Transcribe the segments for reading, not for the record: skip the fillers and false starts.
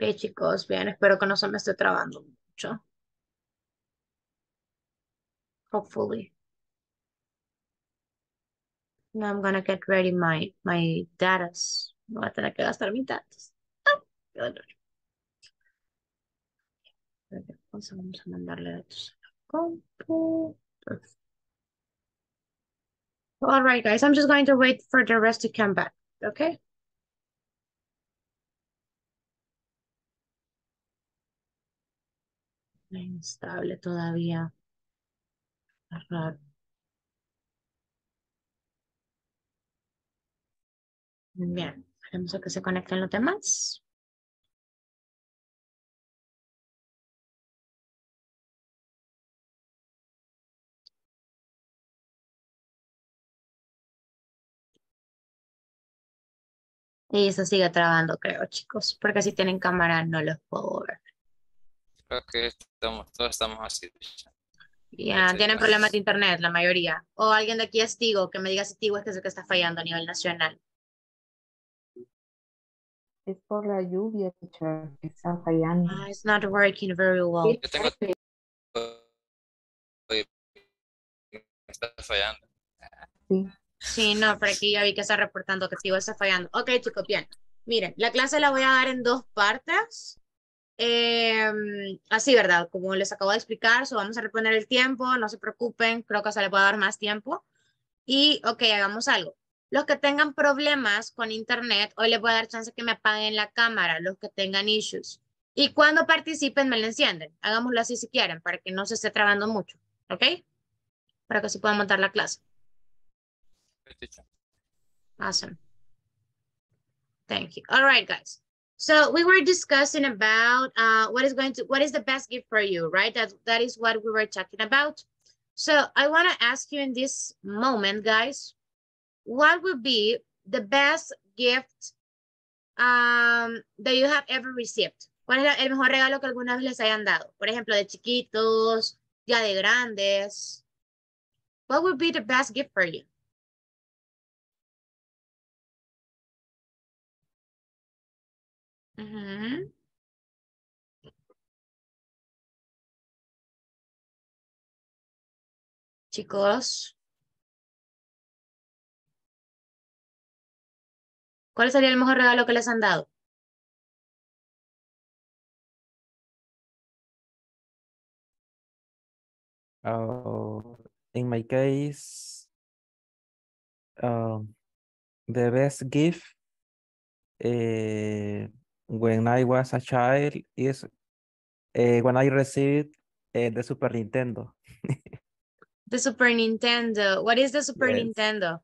Ok, chicos, bien, espero que no se me esté trabando mucho. Hopefully. Now I'm gonna get ready my datas. No voy a tener que gastar mis datas. Ah, qué dolor. Entonces vamos a mandarle datos a la compu. Perfect. All right, guys, I'm just going to wait for the rest to come back, okay? Inestable todavía. Está raro. Bien, esperemos a que se conecten los demás. Y eso sigue trabajando, creo, chicos, porque si tienen cámara no los puedo ver. Creo que todos estamos así. Ya, tienen problemas de internet, la mayoría. O alguien de aquí es Tigo, que me diga si Tigo es el que está fallando a nivel nacional. Es por la lluvia, teacher, que está fallando. It's not working very well. Yo tengo... Está fallando. Sí. Sí, no, pero aquí ya vi que está reportando que Tigo está fallando. Ok, chicos, bien. Miren, la clase la voy a dar en dos partes. Así, ¿verdad? Como les acabo de explicar, vamos a reponer el tiempo, no se preocupen, creo que se le puede dar más tiempo. Y, ok, hagamos algo. Los que tengan problemas con internet, hoy les voy a dar chance que me apaguen la cámara, los que tengan issues. Y cuando participen, me la encienden. Hagámoslo así si quieren, para que no se esté trabando mucho, ¿ok? Para que así puedan montar la clase. Awesome. Thank you. All right, guys. So we were discussing about what is the best gift for you, right? That is what we were talking about. So I want to ask you in this moment, guys, what would be the best gift that you have ever received? ¿Cuál es el mejor regalo que alguna vez les hayan dado? Por ejemplo, de chiquitos, ya de grandes. What would be the best gift for you? Mm-hmm. Chicos, ¿cuál sería el mejor regalo que les han dado? In my case, the best gift when I was a child is when I received the Super Nintendo. The Super Nintendo. What is the Super Nintendo?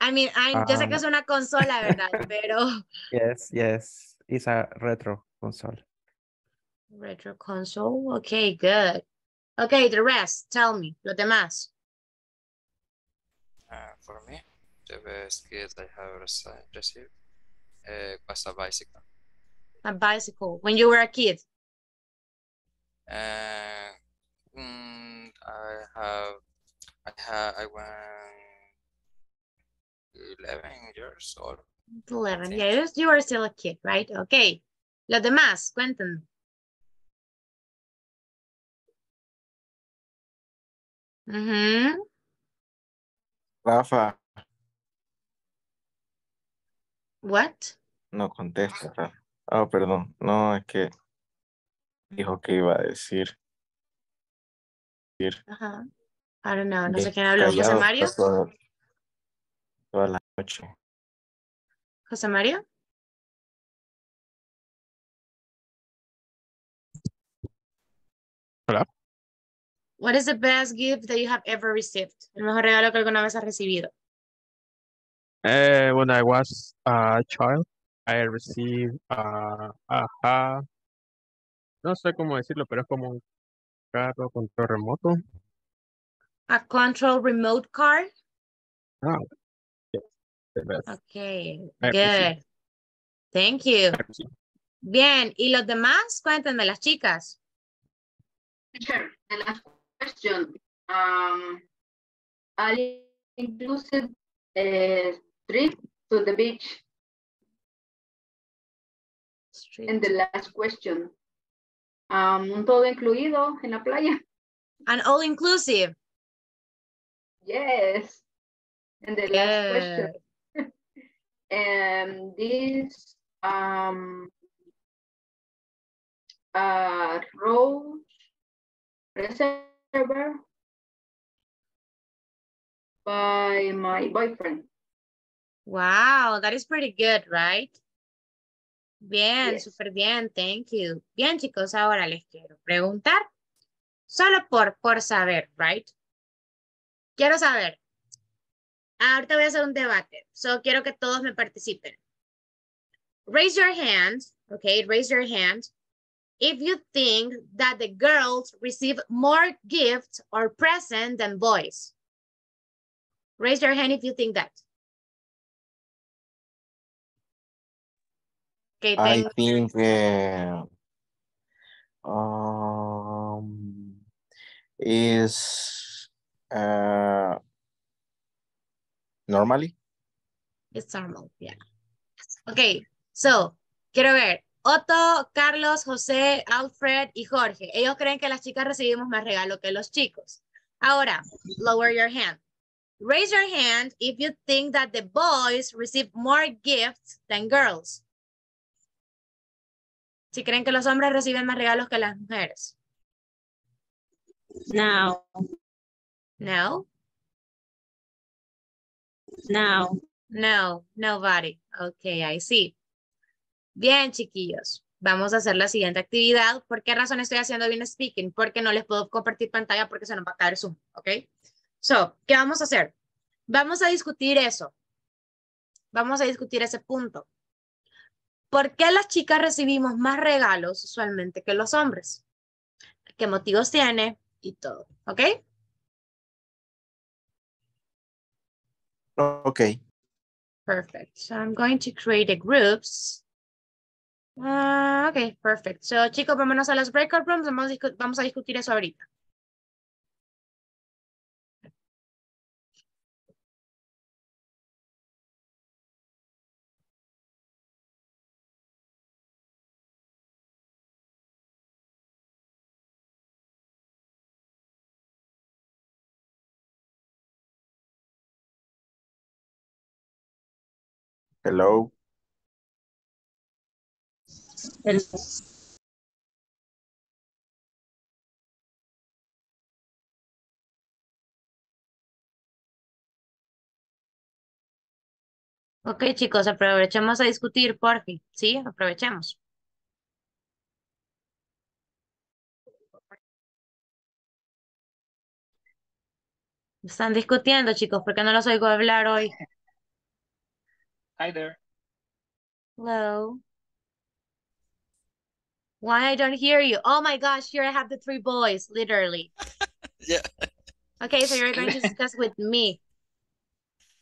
I mean, yo sé que es una consola, ¿verdad? Pero... Yes. It's a retro console. Retro console? Okay, good. Okay, the rest. Tell me. Los demás. For me, the best gift I have received was a bicycle. A bicycle. When you were a kid? I went 11 years old. 11, yeah, you are still a kid, right? Okay. Los demás, cuéntenme. Rafa. What? No contesta, Rafa. Oh, perdón. No, es que dijo que iba a decir. Ajá. I don't know. No sé quién habló. ¿José Mario? Toda la noche. ¿José Mario? Hola. What is the best gift that you have ever received? El mejor regalo que alguna vez has recibido. When I was a child, I received no sé cómo decirlo, pero es como un carro control remoto. A control remote car? Oh, yes. Okay, good. Thank you. Bien, ¿y los demás? Cuéntenme, las chicas. Sure. The last question. I inclusive trip to the beach. Sí. And the last question. Todo incluido en la playa. An all inclusive. Yes. And the last question. And this road reservoir by my boyfriend. Wow, that is pretty good, right? Bien, yes. Super bien, thank you. Bien, chicos, ahora les quiero preguntar, solo por saber, right? Quiero saber. Ahorita voy a hacer un debate. So, quiero que todos me participen. Raise your hand, okay? Raise your hand if you think that the girls receive more gifts or presents than boys. Raise your hand if you think that. Okay, I think is normally. It's normal, yeah. Okay, so quiero ver Otto, Carlos, José, Alfred y Jorge. Ellos creen que las chicas recibimos más regalo que los chicos. Ahora, lower your hand. Raise your hand if you think that the boys receive more gifts than girls. Si creen que los hombres reciben más regalos que las mujeres. No. No? No. No, nobody. Okay, I see. Bien, chiquillos. Vamos a hacer la siguiente actividad. ¿Por qué razón estoy haciendo bien speaking? Porque no les puedo compartir pantalla porque se nos va a caer Zoom, ¿ok? So, ¿qué vamos a hacer? Vamos a discutir eso. Vamos a discutir ese punto. ¿Por qué las chicas recibimos más regalos usualmente que los hombres? ¿Qué motivos tiene? Y todo, ¿ok? Okay. Perfect. So I'm going to create the groups. Okay, perfect. So, chicos, vámonos a las breakout rooms. Vamos a discutir eso ahorita. Hello. Hello. Ok, chicos, aprovechemos a discutir, por fin. Sí, aprovechemos. Están discutiendo, chicos, ¿por qué no los oigo hablar hoy? Hi there. Hello. Why I don't hear you? Oh my gosh, here I have the three boys, literally. Yeah. Okay, so you're going to discuss with me.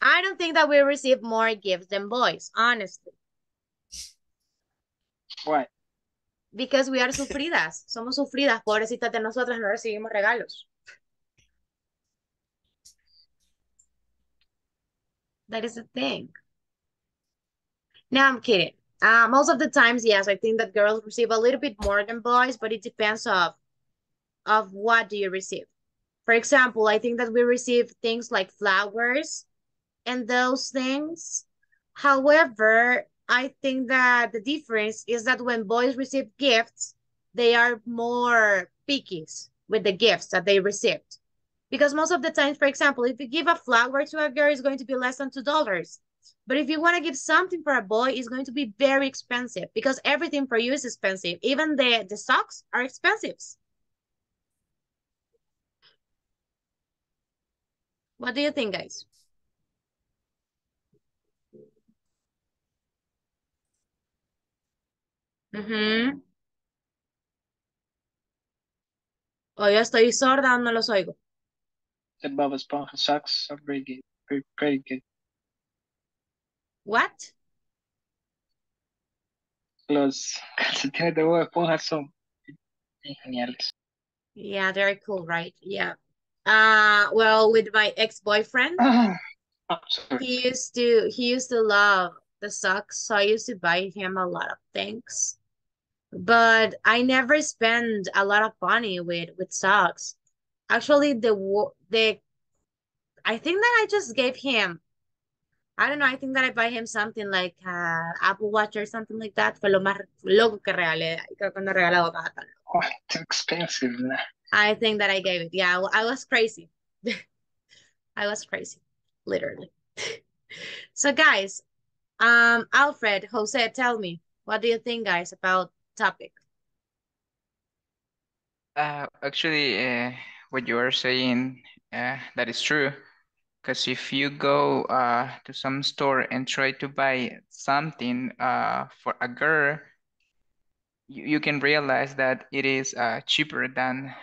I don't think that we receive more gifts than boys, honestly. Why? Because we are sufridas. Somos sufridas, pobrecitas de nosotras, no recibimos regalos. That is the thing. No, I'm kidding. Most of the times, yes, I think that girls receive a little bit more than boys, but it depends of what do you receive. For example, I think that we receive things like flowers and those things. However, I think that the difference is that when boys receive gifts, they are more picky with the gifts that they received. Because most of the times, for example, if you give a flower to a girl, it's going to be less than $2. But if you want to give something for a boy, it's going to be very expensive because everything for you is expensive. Even the socks are expensive. What do you think, guys? Mhm. O yo estoy sorda o no los oigo. The Bob Esponja socks are pretty good. What? Los calcetines de Bob Esponja son geniales. Yeah, they're cool, right? Yeah. Well, with my ex-boyfriend, he used to love the socks, so I used to buy him a lot of things. But I never spend a lot of money with socks. Actually, I think that I just gave him, I don't know, I think that I buy him something like Apple Watch or something like that. Fue lo más loco que regalé. Creo que no he regalado nada tan loco. Oh, it's expensive. I think that I gave it. Yeah, I was crazy. I was crazy, literally. So, guys, Alfred, Jose, tell me, what do you think, guys, about topic? What you are saying, that is true. Because if you go to some store and try to buy something for a girl, you can realize that it is cheaper than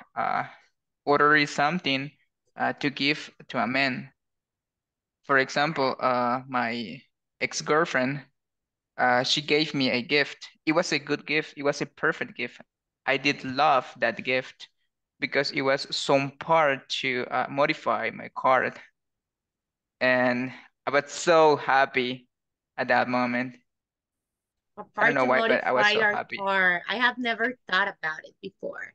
ordering something to give to a man. For example, my ex-girlfriend, she gave me a gift. It was a good gift. It was a perfect gift. I did love that gift because it was some part to modify my car. And I was so happy at that moment. I don't know why, but I was so happy. I have never thought about it before.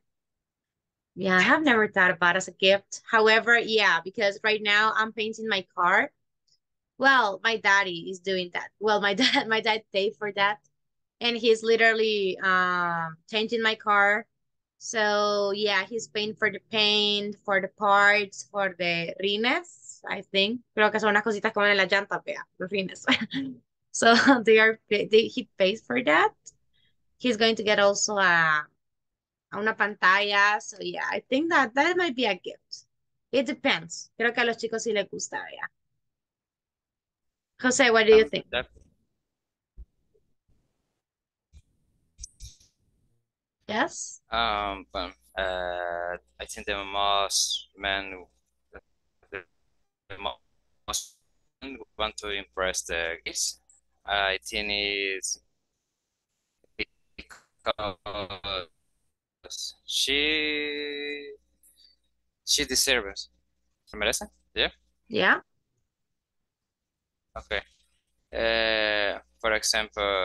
Yeah, I have never thought about it as a gift. However, yeah, because right now I'm painting my car. Well, my daddy is doing that. Well, my dad paid for that. And he's literally changing my car. So yeah, he's paying for the paint, for the parts, for the rines. I think, creo que son unas cositas que van en la llanta, vea, los rines. So he pays for that. He's going to get also una pantalla. So yeah, I think that might be a gift. It depends. Creo que a los chicos sí les gusta, vea. Jose, what do you think? Yes? I think the most men, most want to impress the kids. I think it's because she deserves. ¿Se merece? Yeah. Yeah. Okay. For example,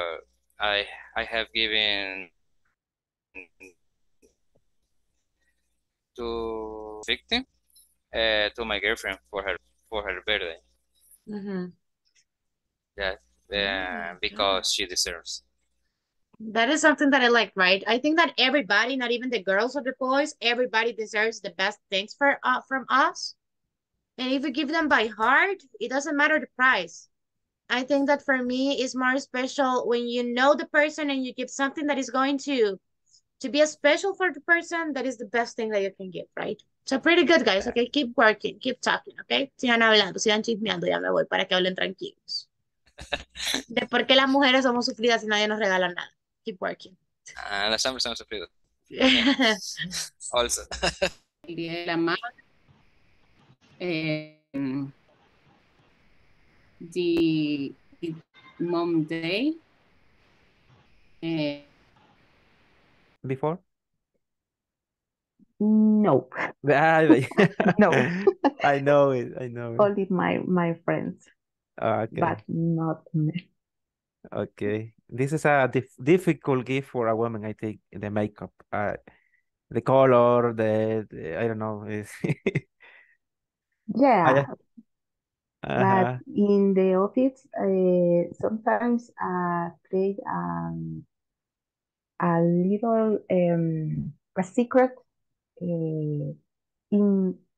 I have given to victim to my girlfriend for her. For her birthday, yeah, because she deserves. That is something that I like, right? I think that everybody, not even the girls or the boys, everybody deserves the best things from us. And if you give them by heart, it doesn't matter the price. I think that for me is more special when you know the person and you give something that is going to be a special for the person. That is the best thing that you can give, right? So pretty good, guys. Okay, keep working, keep talking, okay? Sigan hablando, sigan chismeando, ya me voy para que hablen tranquilos. De por qué las mujeres somos sufridas y nadie nos regala nada. Keep working. Las hombres somos sufridos. Also. El día de la madre. The mom day. Before? No. No. I know it. Only my friends. Okay. But not me. Okay. This is a difficult gift for a woman, I think, the makeup. The color, I don't know. Yeah. But in the office, sometimes create a little a secret. In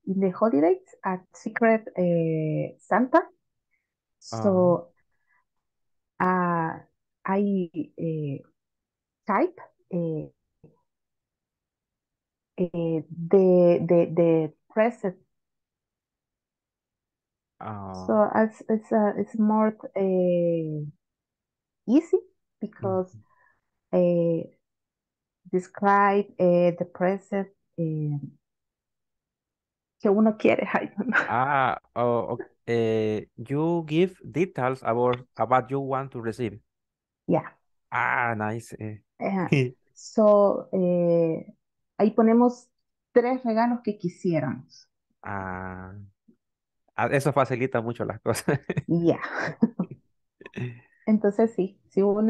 the holidays at secret Santa, so I type the present. So it's more easy because describe the present. Que uno quiere. You give details about you want to receive. Yeah. Nice. So ahí ponemos 3 regalos que quisiéramos. Eso facilita mucho las cosas. Yeah. Entonces sí, si uno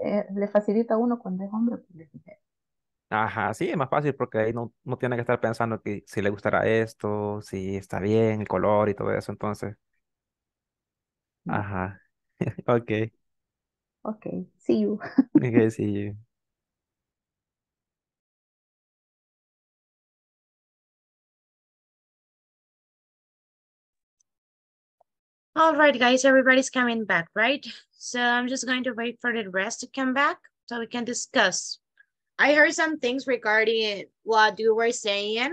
le facilita a uno cuando es hombre, pues es mujer. Ajá, sí, es más fácil porque ahí no tiene que estar pensando que si le gustará esto, si está bien, el color y todo eso. Entonces, No. ajá. Ok. Ok, see you. Ok, sí. All right, guys, everybody's coming back, right? So I'm just going to wait for the rest to come back so we can discuss. I heard some things regarding what you were saying.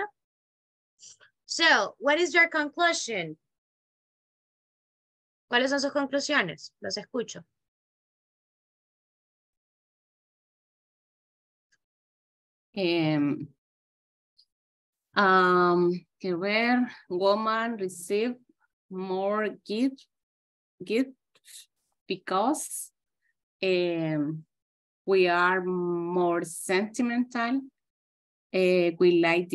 So, what is your conclusion? ¿Cuáles son sus conclusiones? Los escucho. Um, Que ver, woman receive more gift because um, we are more sentimental. We like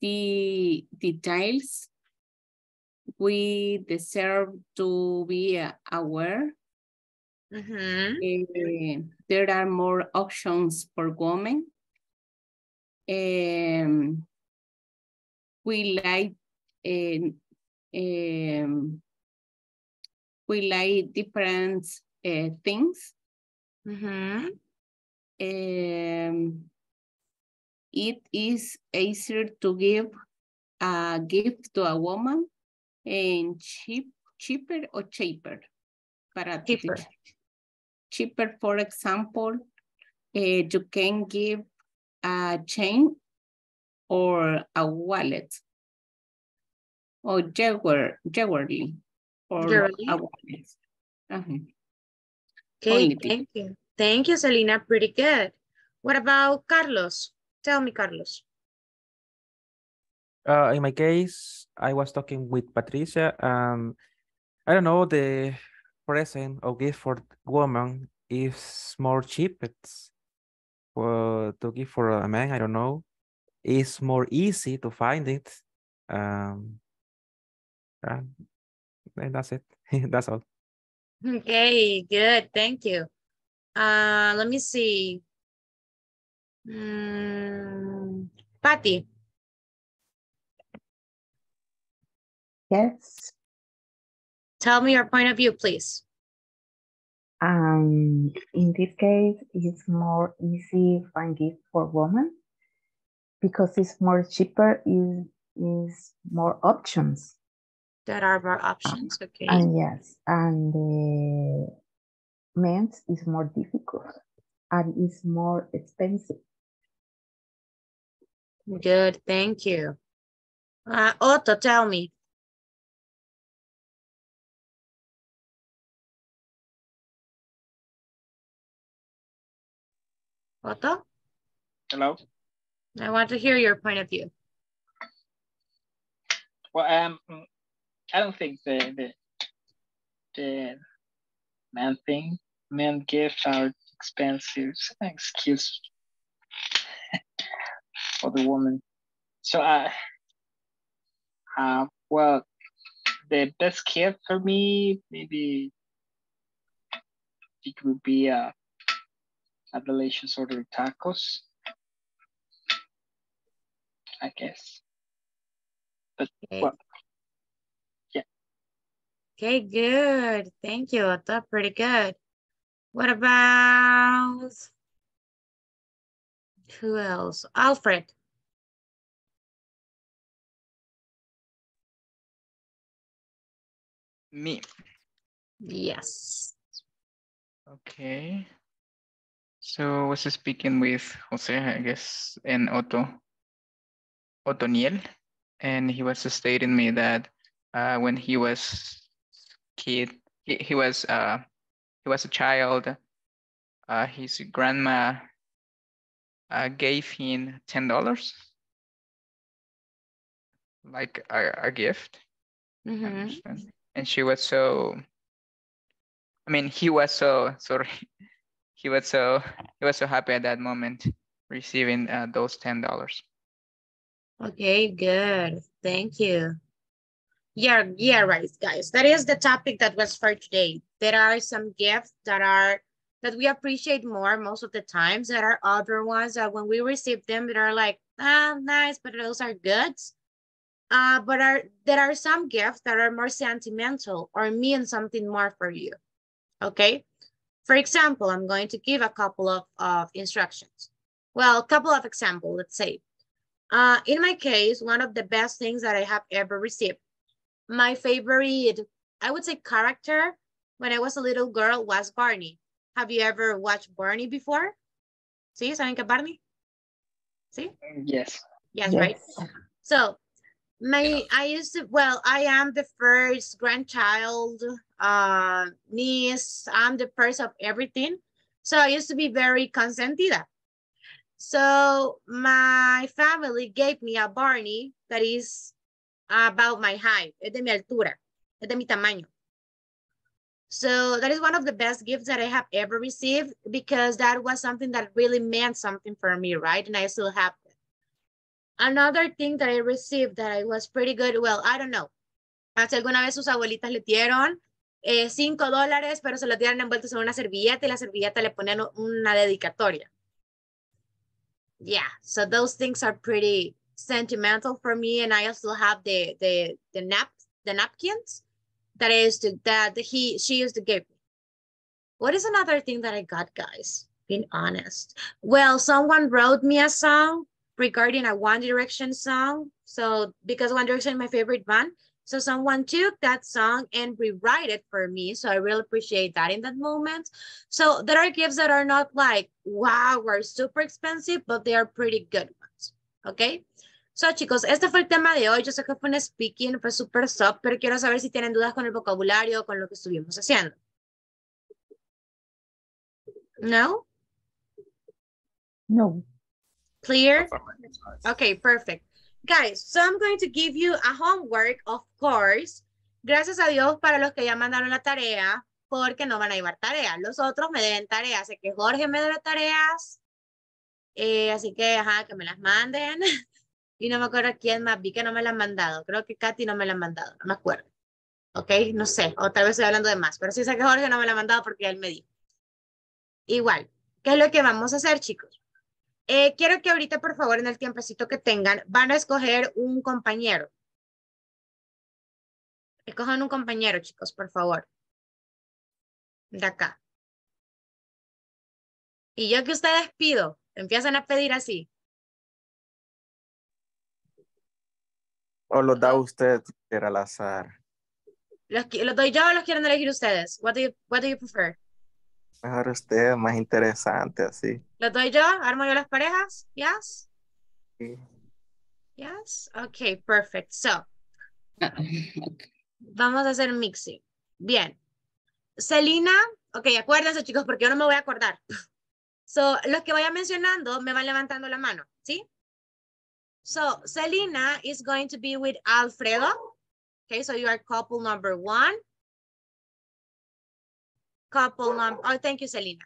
the details. We deserve to be aware. Mm-hmm. There are more options for women. Um, we like um, um, We like different things. Mm-hmm. Um, It is easier to give a gift to a woman and cheaper or cheaper. Para the Cheaper. cheaper, for example, you can give a chain or a wallet or jewelry or a Really? wallet. Uh-huh. Okay, Only this. thank you. Thank you, Selena. Pretty good. What about Carlos? Tell me, Carlos. In my case, I was talking with Patricia. I don't know, the present or gift for woman is more cheap. It's to give for a man, I don't know. It's more easy to find it. Um, uh, And that's it. That's all. Okay, good. Thank you. Let me see. Patty. Yes. Tell me your point of view, please. In this case, it's more easy find gift for women because it's more cheaper. Is more options. There are more options, okay? And yes, and the men's is more difficult and it's more expensive. Good, thank you. Otto, tell me. Otto, Hello. I want to hear your point of view. Well, I don't think the man gifts are expensive excuse for the woman. So well, the best gift for me, maybe it would be a delicious order of tacos, I guess. But Okay, well, yeah. okay, good. Thank you, Otto. Pretty good. What about who else? Alfred. Me. Yes. Okay. So I was speaking with Jose, I guess, and Otoniel, and he was stating me that when he was kid, he was a child. His grandma gave him $10, like a gift. I Mm-hmm. understand. And she was so. I mean, he was so sorry. He was so happy at that moment, receiving those $10. Okay, good. Thank you. Yeah, right, guys. That is the topic that was for today. there are some gifts that we appreciate more most of the times. There are other ones that when we receive them, they are like, ah, nice, but those are goods. There are some gifts that are more sentimental or mean something more for you, okay? For example, I'm going to give a couple of instructions. Well, a couple of examples, let's say. In my case, one of the best things that I have ever received, my favorite, I would say, character when I was a little girl was Barney. Have you ever watched Barney before? Sí, ¿saben que Barney? Sí? Yes. Yes, right? So, I am the first grandchild, niece, I'm the first of everything. So I used to be very consentida. So my family gave me a Barney that is about my height, es de mi altura, es de mi tamaño. So that is one of the best gifts that I have ever received because that was something that really meant something for me, right? And I still have it. Another thing that I received that I was pretty good, well, I don't know. Hace alguna vez sus abuelitas le dieron $5, pero se los dieron envueltos en una servilleta y la servilleta le ponían una dedicatoria. Yeah, so those things are pretty sentimental for me, and I still have the napkins that she used to give me. What is another thing that I got, guys? Being honest. Well, someone wrote me a song regarding a One Direction song. So because One Direction is my favorite band, so someone took that song and rewrite it for me. So I really appreciate that in that moment. So there are gifts that are not like, wow, we're super expensive, but they are pretty good ones, okay? So chicos, este fue el tema de hoy. Yo sé que fue un speaking, fue super soft, pero quiero saber si tienen dudas con el vocabulario o con lo que estuvimos haciendo. No? No. Clear? Okay, perfect. Guys, so I'm going to give you a homework, of course. Gracias a Dios para los que ya mandaron la tarea, porque no van a llevar tarea. Los otros me deben tareas. Sé que Jorge me debe tareas. Así que, ajá, que me las manden. Y no me acuerdo quién más vi que no me la han mandado. Creo que Katy no me la han mandado, no me acuerdo. Ok, no sé, o tal vez estoy hablando de más. Pero sí sé que Jorge no me la ha mandado porque él me dijo. Igual, ¿qué es lo que vamos a hacer, chicos? Quiero que ahorita, por favor, en el tiempecito que tengan, van a escoger un compañero. Escojan un compañero, chicos, por favor. De acá. Y yo que ustedes pido, empiezan a pedir así. ¿O los da usted al azar? ¿Los doy yo o los quieren elegir ustedes? What do you prefer? Mejor usted, más interesante, así. ¿Los doy yo? ¿Armo yo las parejas? Yes? Sí. Yes? Okay, perfect. So, vamos a hacer mixing. Bien. Celina, ok, acuérdense chicos, porque yo no me voy a acordar. So, los que vaya mencionando me van levantando la mano, ¿sí? So, Celina is going to be with Alfredo. Okay, so you are couple number one. Thank you, Selena.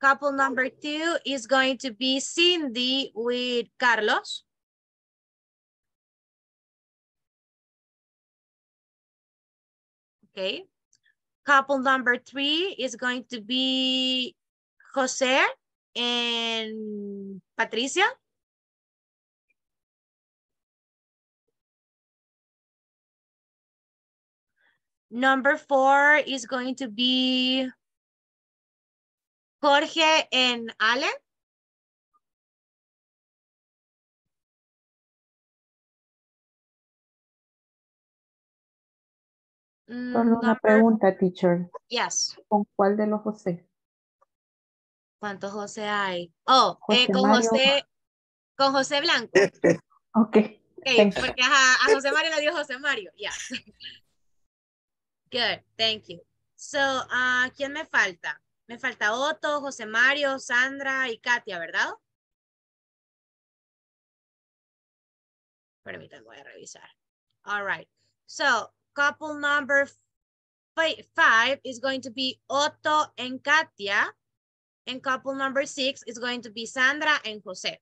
Couple number two is going to be Cindy with Carlos. Okay. Couple number three is going to be Jose and Patricia. Number four is going to be Jorge and Allen. Solo una pregunta, teacher. Yes. ¿Con cuál de los José? ¿Cuántos José hay? Oh, José con Mario. José, con José Blanco. Okay. Okay, porque a José Mario le dio José Mario. Yes. Good, thank you. So, ¿quién me falta? Me falta Otto, José Mario, Sandra y Katia, ¿verdad? Permítanme, voy a revisar. All right. So, couple number five is going to be Otto and Katia. And couple number six is going to be Sandra and José.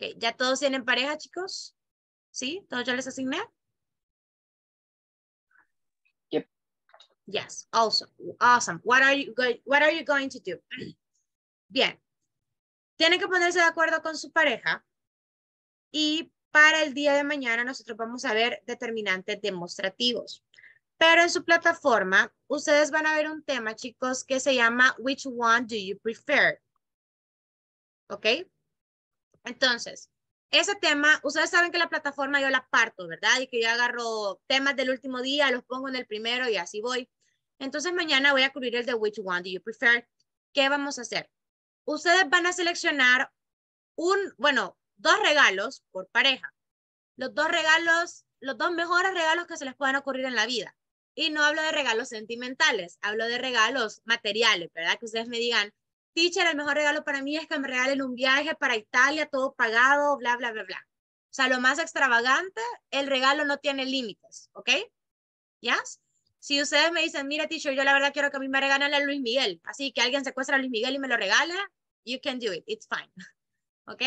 Okay, ¿ya todos tienen pareja, chicos? ¿Sí? ¿Todos ya les asigné? Yes, also. Awesome. What are you going to do? Bien. Tienen que ponerse de acuerdo con su pareja y para el día de mañana nosotros vamos a ver determinantes demostrativos. Pero en su plataforma, ustedes van a ver un tema, chicos, que se llama Which One Do You Prefer? ¿Ok? Entonces, ese tema, ustedes saben que la plataforma yo la parto, ¿verdad? Y que yo agarro temas del último día, los pongo en el primero y así voy. Entonces, mañana voy a cubrir el de Which One Do You Prefer. ¿Qué vamos a hacer? Ustedes van a seleccionar dos regalos por pareja. Los dos mejores regalos que se les pueden ocurrir en la vida. Y no hablo de regalos sentimentales, hablo de regalos materiales, ¿verdad? Que ustedes me digan, teacher, el mejor regalo para mí es que me regalen un viaje para Italia, todo pagado, bla, bla, bla, bla. O sea, lo más extravagante, el regalo no tiene límites, ¿ok? ¿Ya? ¿Yes? Si ustedes me dicen, mira, teacher, yo la verdad quiero que a mí me regalen a Luis Miguel, así que alguien secuestra a Luis Miguel y me lo regala, you can do it, it's fine. ¿Ok?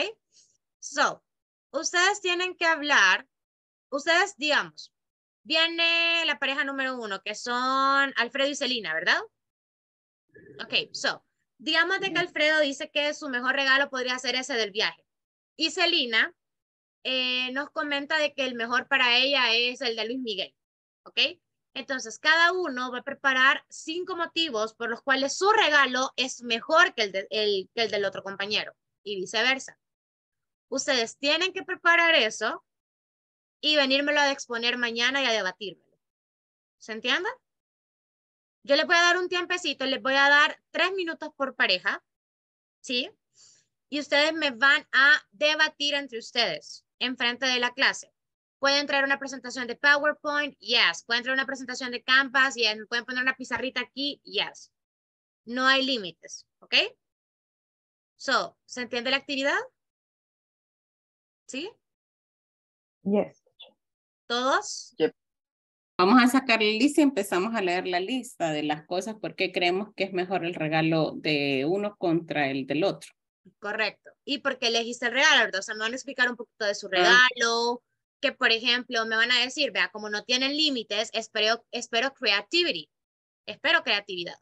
So, ustedes tienen que hablar, ustedes, digamos, viene la pareja número 1, que son Alfredo y Celina, ¿verdad? Ok, so, digamos de que Alfredo dice que su mejor regalo podría ser ese del viaje. Y Celina nos comenta de que el mejor para ella es el de Luis Miguel, ¿ok? Entonces, cada uno va a preparar 5 motivos por los cuales su regalo es mejor que el del otro compañero y viceversa. Ustedes tienen que preparar eso y venírmelo a exponer mañana y a debatírmelo. ¿Se entiende? Yo les voy a dar un tiempecito, les voy a dar 3 minutos por pareja, ¿sí? Y ustedes me van a debatir entre ustedes, enfrente de la clase. ¿Pueden traer una presentación de PowerPoint? Yes. ¿Pueden traer una presentación de Canvas? Yes. ¿Pueden poner una pizarrita aquí? Yes. No hay límites, ¿ok? So, ¿se entiende la actividad? ¿Sí? Yes. ¿Todos? Yep. Vamos a sacar la lista y empezamos a leer la lista de las cosas porque creemos que es mejor el regalo de uno contra el del otro. Correcto. ¿Y por qué elegiste el regalo? ¿Verdad? O sea, me van a explicar un poquito de su regalo, que por ejemplo me van a decir, vea, como no tienen límites, espero creatividad.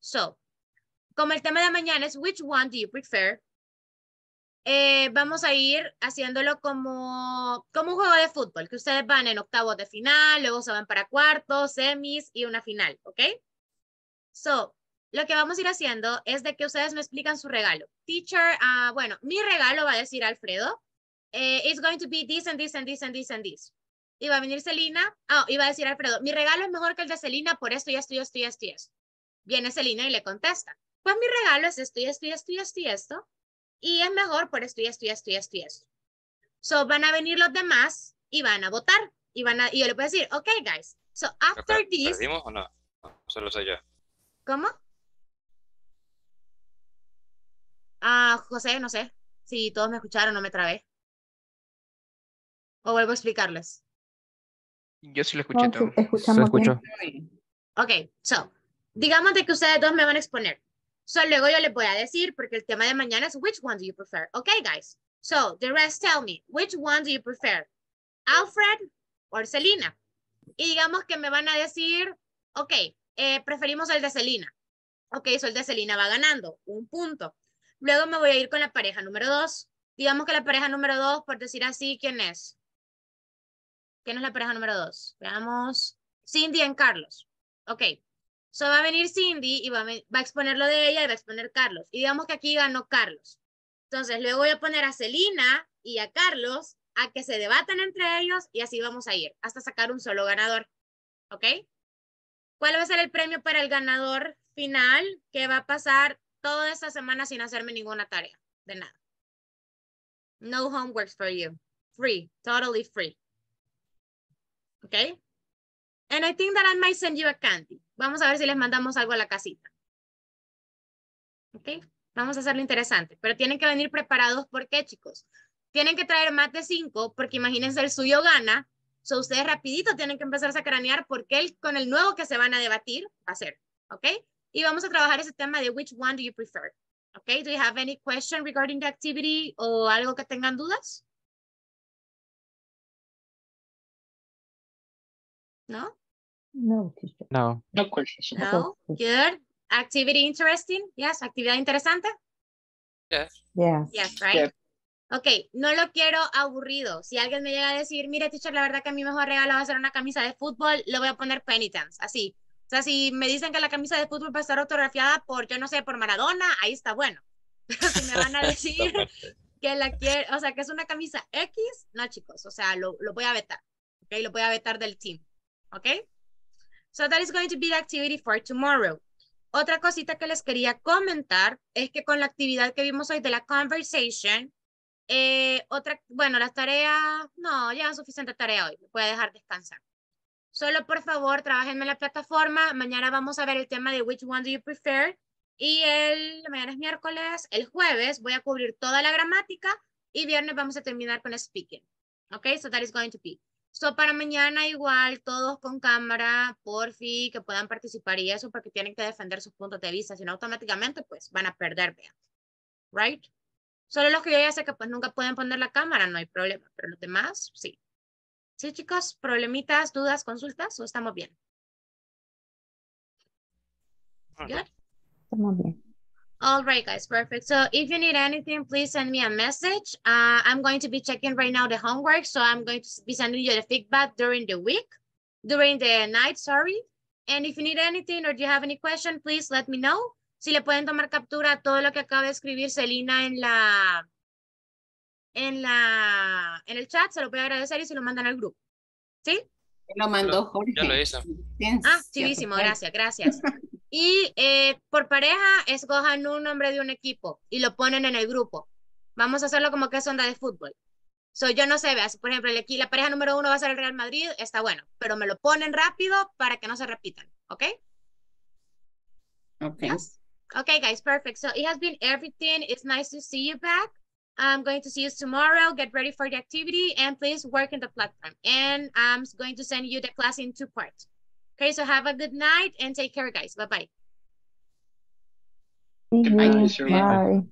So, como el tema de mañana es Which One Do You Prefer? Vamos a ir haciéndolo como un juego de fútbol, que ustedes van en octavos de final, luego se van para cuartos, semis y una final, ¿ok? So, lo que vamos a ir haciendo es de que ustedes me explican su regalo. Teacher, bueno, mi regalo va a decir Alfredo, it's going to be this and this and this and this and this. Y va a venir Celina, iba a decir Alfredo, mi regalo es mejor que el de Celina por esto y esto y esto y esto y esto. Viene Celina y le contesta, pues mi regalo es esto y esto y esto y esto y esto. Y es mejor por esto y esto y esto y esto y esto. So, van a venir los demás y van a votar. Y yo le puedo decir, ok, guys. So, after this... ¿Perdimos o no? No, solo soy yo. ¿Cómo? José, no sé. Si todos me escucharon, no me trabé. O vuelvo a explicarles. Yo sí lo escuché. No, escucho. Ok, so, digamos de que ustedes dos me van a exponer. So, luego yo les voy a decir, porque el tema de mañana es Which One Do You Prefer? Okay, guys. So, the rest tell me, Which One Do You Prefer? Alfred or Celina? Y digamos que me van a decir, ok, preferimos el de Celina. Ok, so el de Celina va ganando, un punto. Luego me voy a ir con la pareja número 2. Digamos que la pareja número 2, por decir así, ¿quién es? ¿Quién es la pareja número 2? Veamos, Cindy and Carlos. Ok. So va a venir Cindy y va a exponer lo de ella y va a exponer Carlos. Y digamos que aquí ganó Carlos. Entonces luego voy a poner a Celina y a Carlos a que se debatan entre ellos y así vamos a ir hasta sacar un solo ganador. ¿Ok? ¿Cuál va a ser el premio para el ganador final que va a pasar toda esta semana sin hacerme ninguna tarea? De nada. No homework for you. Free. Totally free. ¿Ok? And I think that I might send you a candy. Vamos a ver si les mandamos algo a la casita. ¿Ok? Vamos a hacerlo interesante. Pero tienen que venir preparados. ¿Por qué, chicos? Tienen que traer más de 5, porque imagínense, el suyo gana. So, ustedes rapidito tienen que empezar a cranear porque con el nuevo que se van a debatir va a ser. ¿Ok? Y vamos a trabajar ese tema de Which One Do You Prefer? ¿Ok? Do you have any question regarding the activity o algo que tengan dudas? ¿No? No, teacher. No. No questions. No. Good. Activity interesting? Yes. Actividad interesante? Yes. Yes. Yes, right? Yes. Ok, no lo quiero aburrido. Si alguien me llega a decir, mira, teacher, la verdad que a mi mejor regalo va a ser una camisa de fútbol, le voy a poner penitence, así. O sea, si me dicen que la camisa de fútbol va a estar autografiada por, yo no sé, por Maradona, ahí está bueno. Pero si me van a decir que la quiero, o sea, que es una camisa X, no, chicos, o sea, lo voy a vetar. Ok, lo voy a vetar del team. Ok. So that is going to be the activity for tomorrow. Otra cosita que les quería comentar es que con la actividad que vimos hoy de la conversation, bueno, las tareas, no, ya es suficiente tarea hoy, voy a dejar descansar. Solo por favor, trabajenme en la plataforma, mañana vamos a ver el tema de which one do you prefer, y mañana es miércoles, el jueves voy a cubrir toda la gramática, y viernes vamos a terminar con speaking. Ok, so that is going to be. So para mañana igual, todos con cámara, por fin, que puedan participar y eso, porque tienen que defender sus puntos de vista, si no automáticamente, pues, van a perder, vean. Right? Solo los que yo ya sé que pues nunca pueden poner la cámara, no hay problema. Pero los demás, sí. Sí, chicos, problemitas, dudas, consultas, ¿o estamos bien? Good? Estamos bien. All right, guys, perfect. So if you need anything, please send me a message. I'm going to be checking right now the homework, so I'm going to be sending you the feedback during the week, during the night, sorry. And if you need anything or do you have any question, please let me know. Si le pueden tomar captura a todo lo que acaba de escribir Celina en el chat, se lo voy a agradecer y se lo mandan al grupo. ¿Sí? Lo mandó Jorge. Ya lo hizo. Ah, chivísimo, gracias, gracias. Y por pareja, escojan un nombre de un equipo y lo ponen en el grupo. Vamos a hacerlo como que es onda de fútbol. So, yo no sé, veas, por ejemplo, la pareja número 1 va a ser el Real Madrid, está bueno, pero me lo ponen rápido para que no se repitan, ¿ok? Ok. Yes? Okay, guys, perfect. So it has been everything. It's nice to see you back. I'm going to see you tomorrow. Get ready for the activity and please work in the platform. And I'm going to send you the class in 2 parts. Okay, so have a good night and take care, guys. Bye-bye. Good night. Bye.